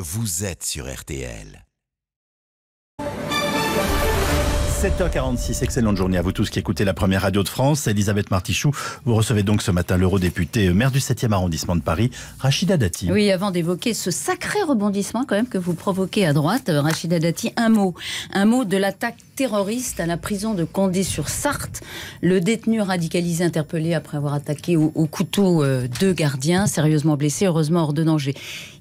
Vous êtes sur RTL. 7h46, excellente journée à vous tous qui écoutez la première radio de France. Elisabeth Martichoux, vous recevez donc ce matin l'eurodéputée maire du 7e arrondissement de Paris, Rachida Dati. Oui, avant d'évoquer ce sacré rebondissement quand même que vous provoquez à droite, Rachida Dati, un mot de l'attaque terroriste à la prison de Condé-sur-Sarthe. Le détenu radicalisé interpellé après avoir attaqué au couteau deux gardiens, sérieusement blessés, heureusement hors de danger.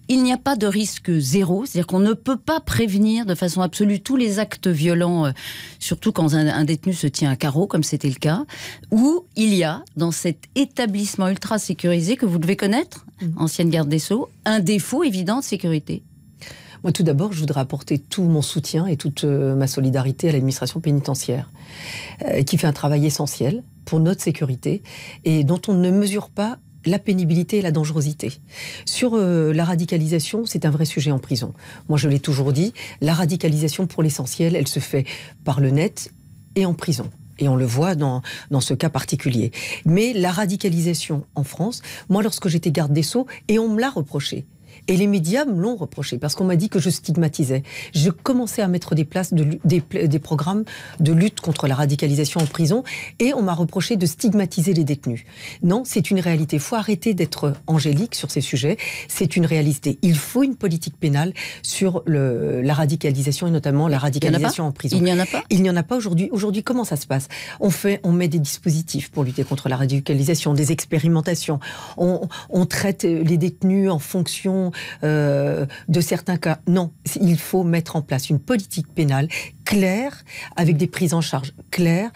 Il n'y a pas de risque zéro, c'est-à-dire qu'on ne peut pas prévenir de façon absolue tous les actes violents, surtout quand un détenu se tient à carreau, comme c'était le cas, où il y a, dans cet établissement ultra sécurisé que vous devez connaître, ancienne garde des Sceaux, un défaut évident de sécurité. Moi, tout d'abord, je voudrais apporter tout mon soutien et toute ma solidarité à l'administration pénitentiaire, qui fait un travail essentiel pour notre sécurité et dont on ne mesure pas la pénibilité et la dangerosité. Sur la radicalisation, c'est un vrai sujet en prison. Moi, je l'ai toujours dit, la radicalisation, pour l'essentiel, elle se fait par le net et en prison. Et on le voit dans ce cas particulier. Mais la radicalisation en France, moi, lorsque j'étais garde des Sceaux, et on me l'a reproché, et les médias me l'ont reproché, parce qu'on m'a dit que je stigmatisais. Je commençais à mettre des programmes de lutte contre la radicalisation en prison, et on m'a reproché de stigmatiser les détenus. Non, c'est une réalité. Il faut arrêter d'être angélique sur ces sujets. C'est une réalité. Il faut une politique pénale sur la radicalisation, et notamment la radicalisation en prison. Il n'y en a pas ? Il n'y en a pas aujourd'hui. Aujourd'hui, comment ça se passe ? On met des dispositifs pour lutter contre la radicalisation, des expérimentations. On traite les détenus en fonction de certains cas. Non, il faut mettre en place une politique pénale claire, avec des prises en charge claires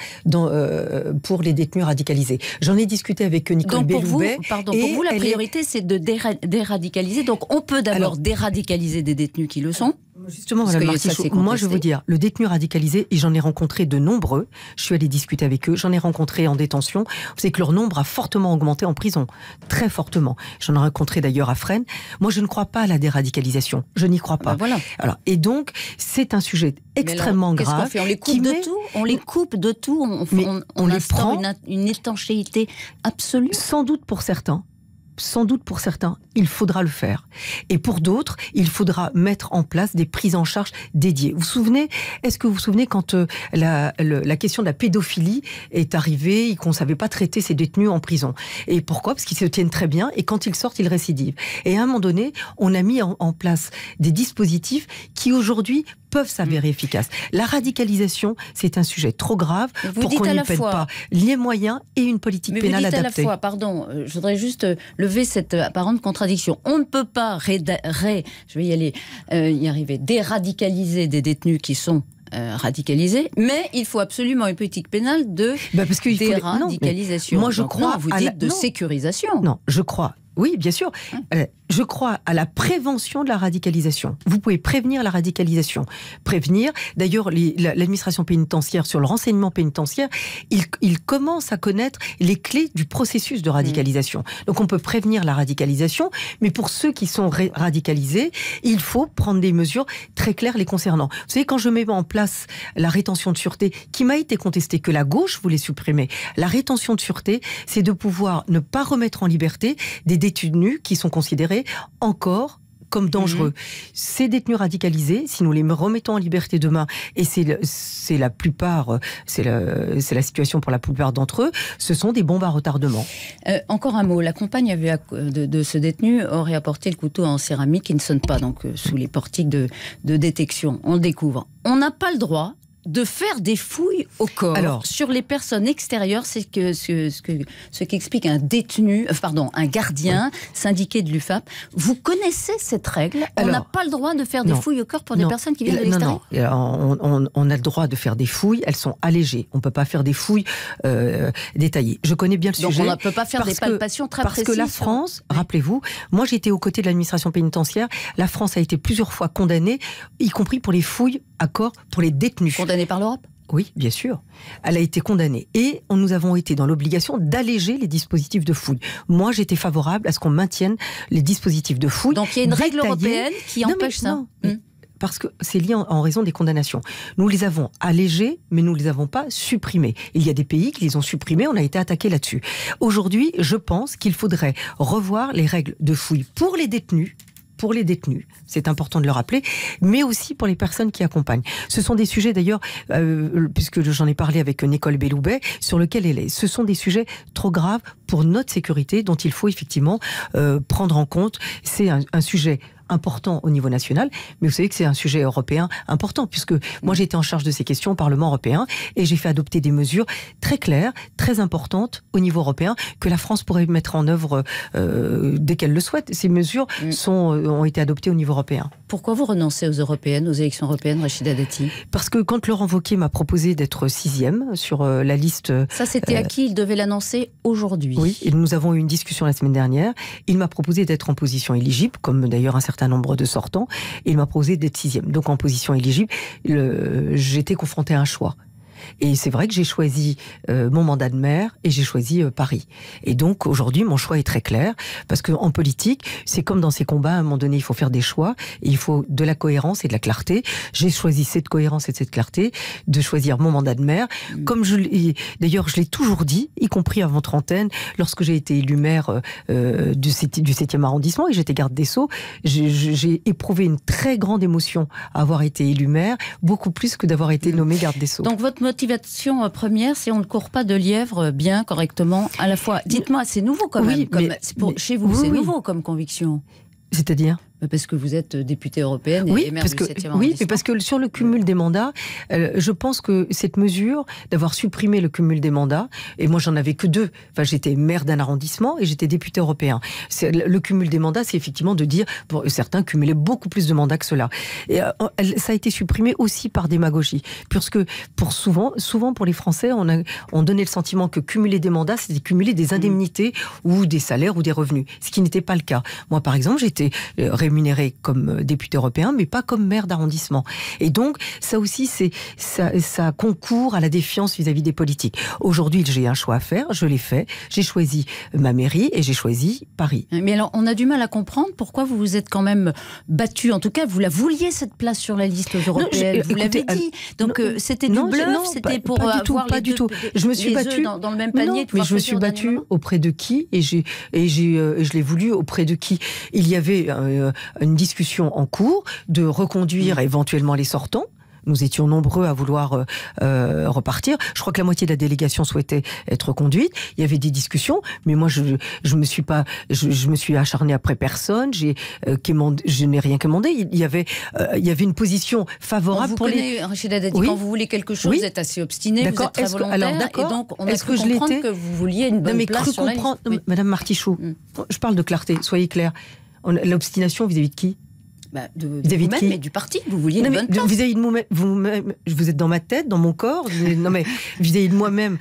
pour les détenus radicalisés. J'en ai discuté avec Nicole Belloubet. Pour vous, la priorité, c'est de déradicaliser. Donc, on peut d'abord déradicaliser des détenus qui le sont. Justement, Madame Martichoux, moi je veux dire, le détenu radicalisé, et j'en ai rencontré de nombreux, je suis allée discuter avec eux, j'en ai rencontré en détention, c'est que leur nombre a fortement augmenté en prison, très fortement. J'en ai rencontré d'ailleurs à Fresnes. Moi je ne crois pas à la déradicalisation, je n'y crois pas. Ah ben voilà. Alors, et donc, c'est un sujet extrêmement grave. On les coupe de tout, on les prend une étanchéité absolue. Sans doute pour certains. Sans doute pour certains, il faudra le faire. Et pour d'autres, il faudra mettre en place des prises en charge dédiées. Vous vous souvenez, est-ce que vous vous souvenez quand la question de la pédophilie est arrivée et qu'on ne savait pas traiter ces détenus en prison? Et pourquoi? Parce qu'ils se tiennent très bien et quand ils sortent, ils récidivent. Et à un moment donné, on a mis en place des dispositifs qui aujourd'hui peuvent s'avérer efficaces. La radicalisation, c'est un sujet trop grave pour qu'on n'y pète pas. Les moyens et une politique pénale adaptée. Mais vous dites à la fois, pardon, je voudrais juste lever cette apparente contradiction. On ne peut pas déradicaliser des détenus qui sont radicalisés, mais il faut absolument une politique pénale de déradicalisation. Moi, je crois. Vous dites de sécurisation. Non, je crois. Oui, bien sûr. Je crois à la prévention de la radicalisation. Vous pouvez prévenir la radicalisation. Prévenir. D'ailleurs, l'administration pénitentiaire, sur le renseignement pénitentiaire, il commence à connaître les clés du processus de radicalisation. Donc, on peut prévenir la radicalisation, mais pour ceux qui sont radicalisés, il faut prendre des mesures très claires les concernant. Vous savez, quand je mets en place la rétention de sûreté, qui m'a été contestée, que la gauche voulait supprimer, la rétention de sûreté, c'est de pouvoir ne pas remettre en liberté des détenus qui sont considérés encore comme dangereux. Ces détenus radicalisés, si nous les remettons en liberté demain, et c'est la situation pour la plupart d'entre eux, ce sont des bombes à retardement. Encore un mot, la compagne de ce détenu aurait apporté le couteau en céramique qui ne sonne pas, donc sous les portiques de détection. On le découvre. On n'a pas le droit de faire des fouilles au corps. Alors, sur les personnes extérieures, c'est ce qu'explique un détenu, un gardien syndiqué de l'UFAP. Vous connaissez cette règle? On n'a pas le droit de faire des fouilles au corps pour des personnes qui viennent de l'extérieur. On a le droit de faire des fouilles, elles sont allégées. On ne peut pas faire des fouilles détaillées. Je connais bien le sujet. Donc on ne peut pas faire des palpations très précises. Parce que la France, rappelez-vous, moi j'étais aux côtés de l'administration pénitentiaire, la France a été plusieurs fois condamnée, y compris pour les fouilles à corps, pour les détenus. Condamnée par l'Europe ? Oui, bien sûr. Elle a été condamnée. Et nous avons été dans l'obligation d'alléger les dispositifs de fouilles. Moi, j'étais favorable à ce qu'on maintienne les dispositifs de fouilles. Donc, il y a une règle européenne qui empêche ça. Parce que c'est lié en raison des condamnations. Nous les avons allégés, mais nous ne les avons pas supprimés. Il y a des pays qui les ont supprimés, on a été attaqués là-dessus. Aujourd'hui, je pense qu'il faudrait revoir les règles de fouilles pour les détenus, pour les détenus, c'est important de le rappeler, mais aussi pour les personnes qui accompagnent. Ce sont des sujets d'ailleurs, puisque j'en ai parlé avec Nicole Belloubet, sur lequel elle est. Ce sont des sujets trop graves pour notre sécurité dont il faut effectivement prendre en compte. C'est un sujet important au niveau national, mais vous savez que c'est un sujet européen important, puisque moi j'étais en charge de ces questions au Parlement européen et j'ai fait adopter des mesures très claires, très importantes au niveau européen que la France pourrait mettre en œuvre dès qu'elle le souhaite. Ces mesures ont été adoptées au niveau européen. Pourquoi vous renoncez aux européennes, aux élections européennes, Rachida Dati? Parce que quand Laurent Wauquiez m'a proposé d'être 6e sur la liste... Ça c'était acquis, il devait l'annoncer aujourd'hui. Oui, et nous avons eu une discussion la semaine dernière. Il m'a proposé d'être en position éligible, comme d'ailleurs un certain nombre de sortants, et il m'a proposé d'être 6e. Donc en position éligible, j'étais confrontée à un choix. Et c'est vrai que j'ai choisi mon mandat de maire et j'ai choisi Paris. Et donc aujourd'hui, mon choix est très clair, parce qu'en politique, c'est comme dans ces combats, à un moment donné, il faut faire des choix, et il faut de la cohérence et de la clarté. J'ai choisi cette cohérence et cette clarté, de choisir mon mandat de maire, comme d'ailleurs je l'ai toujours dit, y compris avant trentaine, lorsque j'ai été élu maire du 7e arrondissement, et j'étais garde des Sceaux, j'ai éprouvé une très grande émotion à avoir été élu maire, beaucoup plus que d'avoir été nommé garde des Sceaux. Donc votre motivation première, c'est on ne court pas de lièvre bien, correctement, à la fois. Dites-moi, c'est nouveau quand même. Chez vous, c'est nouveau comme conviction. C'est-à-dire ? Parce que vous êtes députée européenne et maire du 7e arrondissement. Oui, mais parce que sur le cumul des mandats, je pense que cette mesure d'avoir supprimé le cumul des mandats, et moi j'en avais que 2, enfin j'étais maire d'un arrondissement et j'étais députée européen. Le cumul des mandats, c'est effectivement de dire, pour certains cumulaient beaucoup plus de mandats que cela. Et ça a été supprimé aussi par démagogie, puisque pour souvent pour les Français, on donnait le sentiment que cumuler des mandats, c'était cumuler des indemnités ou des salaires ou des revenus, ce qui n'était pas le cas. Moi par exemple, j'étais rémunéré comme député européen, mais pas comme maire d'arrondissement. Et donc, ça aussi, ça concourt à la défiance vis-à-vis des politiques. Aujourd'hui, j'ai un choix à faire, je l'ai fait. J'ai choisi ma mairie et j'ai choisi Paris. Mais alors, on a du mal à comprendre pourquoi vous vous êtes quand même battu. En tout cas, vous la vouliez, cette place sur la liste européenne. Non, vous l'avez dit. Donc, c'était du bluff, c'était pour pas du tout. Je me suis battue dans le même panier. Mais je me suis battue auprès de qui? Je l'ai voulu auprès de qui? Il y avait une discussion en cours de reconduire éventuellement les sortants. Nous étions nombreux à vouloir repartir. Je crois que la moitié de la délégation souhaitait être conduite. Il y avait des discussions, mais moi je me suis acharnée après personne. Je n'ai rien commandé. Il y avait une position favorable pour les. Rachida Dati, quand vous voulez quelque chose, vous êtes assez obstiné, vous êtes très volontaire. Et donc on a cru comprendre que vous vouliez une bonne place sur la liste. Oui. Madame Martichoux, je parle de clarté. Soyez claire. L'obstination vis-à-vis de qui? Vis-à-vis de vous-même, mais du parti, vous vouliez une bonne place. Vis-à-vis de vous-même, vous êtes dans ma tête, dans mon corps. Non mais vis-à-vis de moi-même,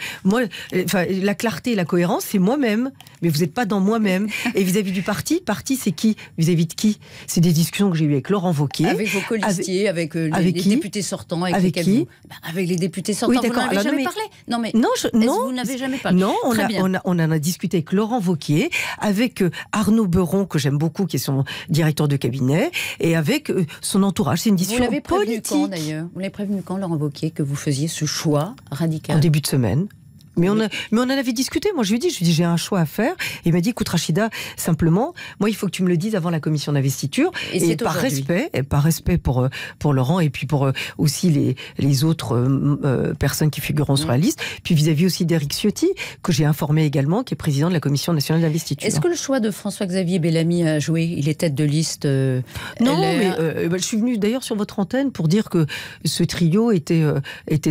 la clarté, la cohérence, c'est moi-même. Mais vous n'êtes pas dans moi-même. Et vis-à-vis du parti, c'est qui? Vis-à-vis de qui? C'est des discussions que j'ai eues avec Laurent Wauquiez, avec vos colistiers, avec les députés sortants, avec les députés sortants. Oui, vous n'en avez jamais parlé. Vous n'avez jamais parlé. Non, on en a discuté avec Laurent Wauquiez, avec Arnaud Beuron, que j'aime beaucoup, qui est son directeur de cabinet, et avec son entourage. C'est une discussion politique. Vous l'avez prévenu quand, d'ailleurs? Vous l'avez prévenu quand, Laurent Wauquiez, que vous faisiez ce choix radical? En début de semaine. Mais on en avait discuté. Moi, je lui ai dit, j'ai un choix à faire. Et il m'a dit, écoute, Rachida, simplement, moi, il faut que tu me le dises avant la commission d'investiture. Et par respect pour Laurent et puis pour aussi les autres personnes qui figureront sur la liste. Puis vis-à-vis aussi d'Éric Ciotti, que j'ai informé également, qui est président de la commission nationale d'investiture. Est-ce que le choix de François-Xavier Bellamy a joué? Il est tête de liste. Non, mais je suis venue d'ailleurs sur votre antenne pour dire que ce trio était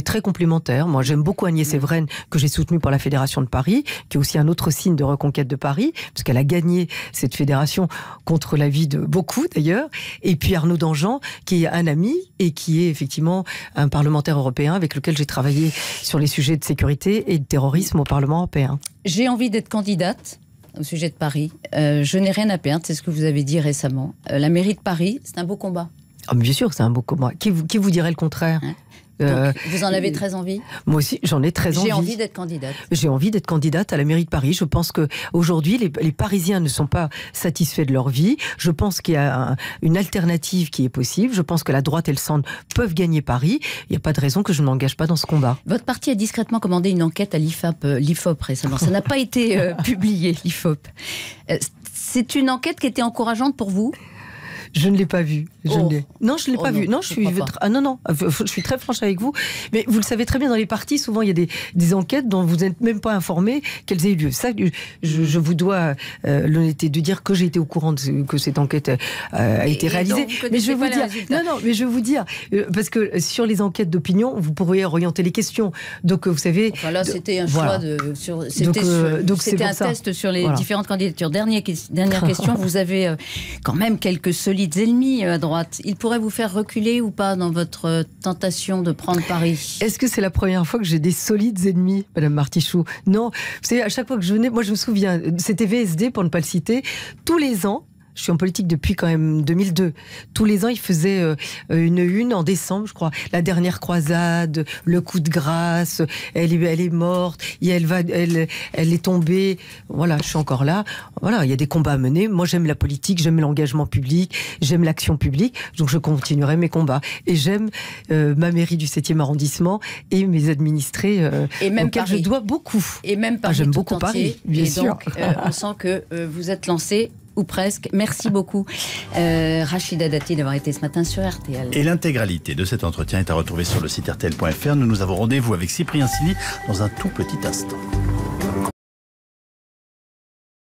très complémentaire. Moi, j'aime beaucoup Agnès Sévren, que j'ai soutenue par la Fédération de Paris, qui est aussi un autre signe de reconquête de Paris, parce qu'elle a gagné cette fédération contre l'avis de beaucoup d'ailleurs, et puis Arnaud Dangean, qui est un ami et qui est effectivement un parlementaire européen avec lequel j'ai travaillé sur les sujets de sécurité et de terrorisme au Parlement européen. J'ai envie d'être candidate au sujet de Paris. Je n'ai rien à perdre, c'est ce que vous avez dit récemment. La mairie de Paris, c'est un beau combat. Ah, mais bien sûr, c'est un beau combat. Qui vous dirait le contraire? Donc, vous en avez très envie? Moi aussi, j'en ai très envie. J'ai envie d'être candidate. J'ai envie d'être candidate à la mairie de Paris. Je pense qu'aujourd'hui, les Parisiens ne sont pas satisfaits de leur vie. Je pense qu'il y a une alternative qui est possible. Je pense que la droite et le centre peuvent gagner Paris. Il n'y a pas de raison que je ne m'engage pas dans ce combat. Votre parti a discrètement commandé une enquête à l'IFOP récemment. Ça n'a pas été publié, l'IFOP. C'est une enquête qui était encourageante pour vous? Je ne l'ai pas vu. Non, je ne l'ai pas vu. Non, je suis très franche avec vous. Mais vous le savez très bien, dans les partis, souvent, il y a des enquêtes dont vous n'êtes même pas informés qu'elles aient eu lieu. Ça, je vous dois l'honnêteté de dire que j'ai été au courant que cette enquête a été réalisée. Mais je vais vous dire, parce que sur les enquêtes d'opinion, vous pourriez orienter les questions. Donc, vous savez... Enfin, là, c'était un choix de... C'était un test sur les différentes candidatures. Dernière question, vous avez quand même quelques solides ennemis à droite. Ils pourraient vous faire reculer ou pas dans votre tentation de prendre Paris? Est-ce que c'est la première fois que j'ai des solides ennemis, Madame Martichoux? Non. Vous savez, à chaque fois que je venais, moi je me souviens, c'était VSD pour ne pas le citer, tous les ans, je suis en politique depuis quand même 2002. Tous les ans, ils faisaient une en décembre, je crois. La dernière croisade, le coup de grâce, elle est morte, et elle est tombée. Voilà, je suis encore là. Voilà, il y a des combats à mener. Moi, j'aime la politique, j'aime l'engagement public, j'aime l'action publique. Donc, je continuerai mes combats. Et j'aime ma mairie du 7e arrondissement et mes administrés auxquels je dois beaucoup. Et même Paris. J'aime beaucoup Paris, bien sûr. Donc, on sent que vous êtes lancé. Ou presque. Merci beaucoup, Rachida Dati, d'avoir été ce matin sur RTL. Et l'intégralité de cet entretien est à retrouver sur le site rtl.fr. Nous avons rendez-vous avec Cyprien Cinly dans un tout petit instant.